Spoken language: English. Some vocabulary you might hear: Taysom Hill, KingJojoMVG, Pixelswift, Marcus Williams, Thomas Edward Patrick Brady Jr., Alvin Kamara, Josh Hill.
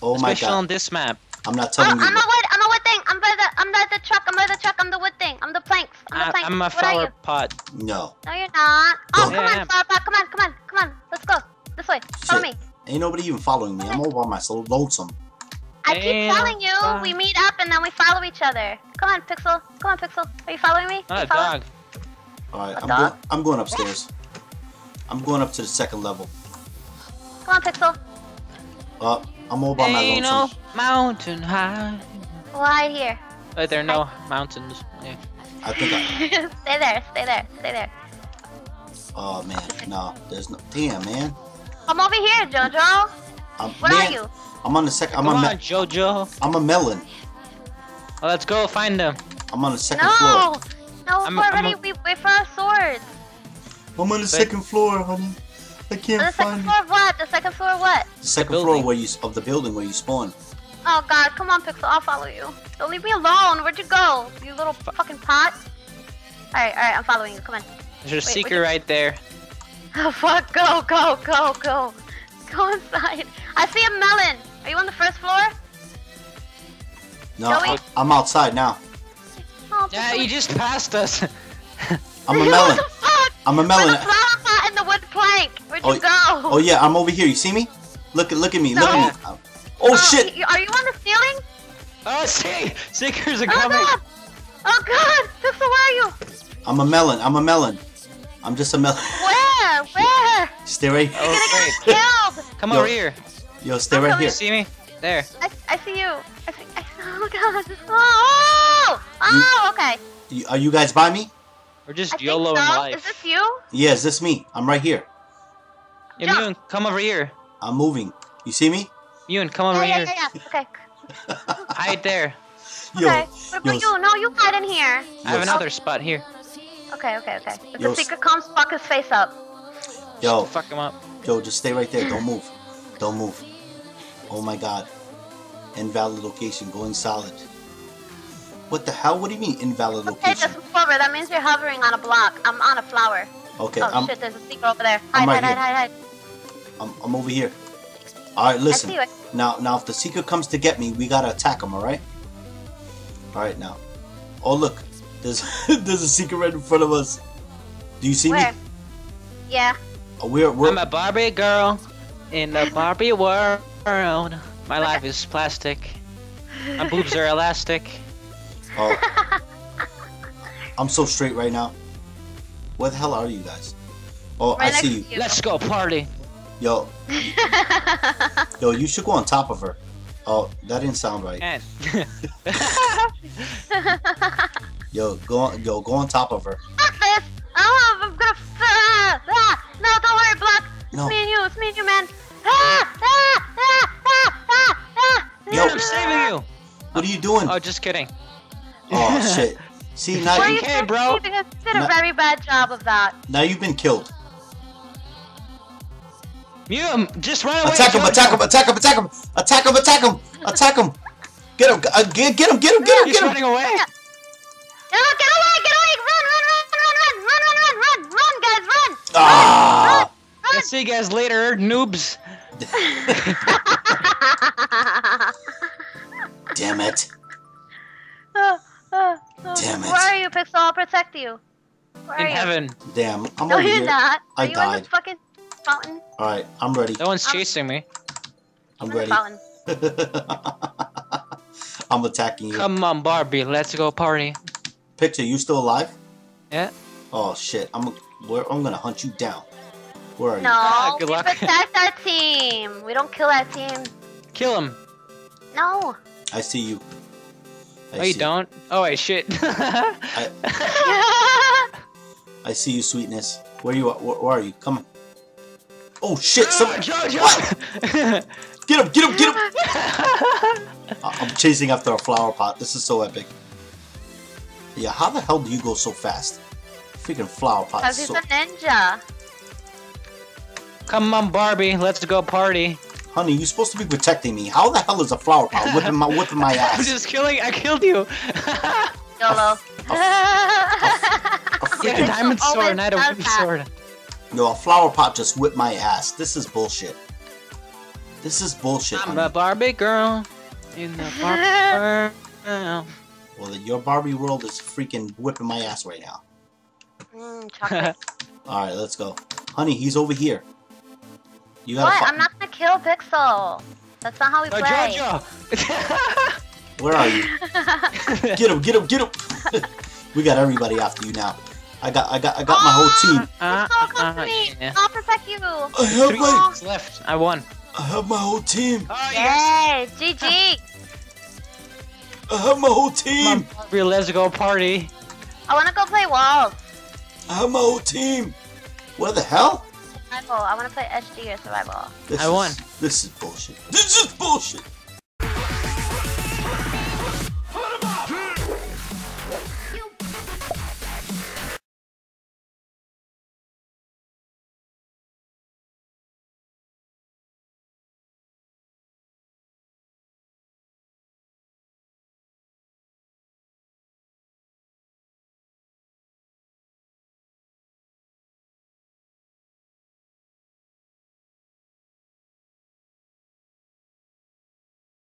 Oh my god. On this map. I'm not telling you. I'm a wood thing. I'm the truck, I'm the wood thing. I'm the planks. I'm a flower pot. No. No, you're not. Oh, yeah. Come on, flower pot. Come on. Let's go. This way. Shit. Follow me. Ain't nobody even following me. I'm all by myself. Lonesome. I keep telling you, we meet up and then we follow each other. Come on, Pixel. Are you following me? Not a dog. Alright, I'm going upstairs. I'm going up to the second level. Come on, Pixel. I'm all by myself. No mountain high. Why here? But there are no mountains. Yeah. I think I... Stay there. Oh man, no, there's no. Damn, man. Come over here, Jojo. Where are you? I'm on the second. Come on, Jojo. I'm a melon. Well, let's go find them. I'm on the second floor. We're for our swords. I'm on the second floor, honey. I can't find. The second floor of what? The second floor of the building where you spawn. Oh god, come on, Pixel. I'll follow you. Don't leave me alone. Where'd you go? You little fucking pot. All right. I'm following you. Come on. There's a seeker right there. Oh fuck! Go! Go inside. I see a melon. Are you on the first floor? No, I'm outside now. Oh, yeah, you just passed us. I'm a melon. I'm a melon. In the wood plank. Where'd you go? Oh yeah, I'm over here. You see me? Look at me. No. Look at me. Oh shit! Are you on the ceiling? Oh shit! Seekers are coming. God. Oh god! Pixel, where are you? I'm a melon. I'm just a melon. Where? Stay right here. Oh, you're gonna get killed. Come over here. Yo, stay right here. You see me? There. I see you. Oh god. Oh, okay. Are you guys by me? We're just YOLOing life. Is this you? Yeah, is this me? I'm right here. Yeah, Mew, come over here. I'm moving. You see me? Mew, come over here. Yeah. Okay. Hide there. Yo, okay. What about you? No, you hide in here. I have another spot here. Okay. If the secret comes, fuck his face up. Yo. Fuck him up. Yo, just stay right there. Don't move. Oh my god. Invalid location. Going solid. What the hell? What do you mean invalid location? Okay, just forward. That means you're hovering on a block. I'm on a flower. Okay. Oh shit, there's a secret over there. Hide. I'm over here. Alright, listen. Now, if the secret comes to get me, we gotta attack him, alright? Alright, now. Oh, look. There's a secret right in front of us. Do you see me? Yeah. We're... I'm a Barbie girl in the Barbie world. My life is plastic. My boobs are elastic. Oh. I'm so straight right now. Where the hell are you guys? Oh, I see you. Let's go party. Yo. Yo, you should go on top of her. Oh, that didn't sound right. Yo, go on top of her. Fuck this! Oh, I'm gonna. No, don't worry, Block. No. It's me and you, man. Yo, I'm saving you. What are you doing? Oh, just kidding. Oh shit! See now you can't, bro. You did a very bad job of that. Now you've been killed. Mew, just run away. Attack him! Get him! He's running away. Get away! Run, guys, run! Run! See you guys later, noobs. Damn it. Damn it. Where are you, Pixel? I'll protect you. Where are you? In heaven. Damn, I'm over here. No, you're not. I died. Are you in the fucking fountain? Alright, I'm ready. No one's chasing me. I'm ready. I'm attacking you. Come on, Barbie. Let's go party. Picture, you still alive? Yeah. Oh shit! I'm gonna hunt you down. Where are you? No, good luck. We protect our team. We don't kill our team. Kill him. No. I see you. Oh, you don't? Oh wait, shit. I see you, sweetness. Where are you? Come on. Oh shit! What? Get him! I'm chasing after a flower pot. This is so epic. Yeah, how the hell do you go so fast? Freaking flower pot. Because he's a ninja. Come on, Barbie, let's go party. Honey, you're supposed to be protecting me. How the hell is a flower pot whipping my ass? I killed you. YOLO. A get a diamond sword, and I had a wooden sword. No, a flower pot just whipped my ass. This is bullshit. This is bullshit. I'm a Barbie girl in the Barbie world. Well, your Barbie world is freaking whipping my ass right now. All right, let's go. Honey, he's over here. You gotta what? I'm not gonna kill Pixel. That's not how we play. Jojo. Where are you? Get him! Get him! Get him! We got everybody after you now. I got my whole team. So close to me. Yeah. I'll protect you. I have 3 minutes left. I won. I have my whole team. Oh, yes. Yay! GG. I have my whole team. Let's go party. I wanna go play walls. I have my whole team. What the hell? Survival. I wanna play SD or survival. I won. This is bullshit. This is bullshit.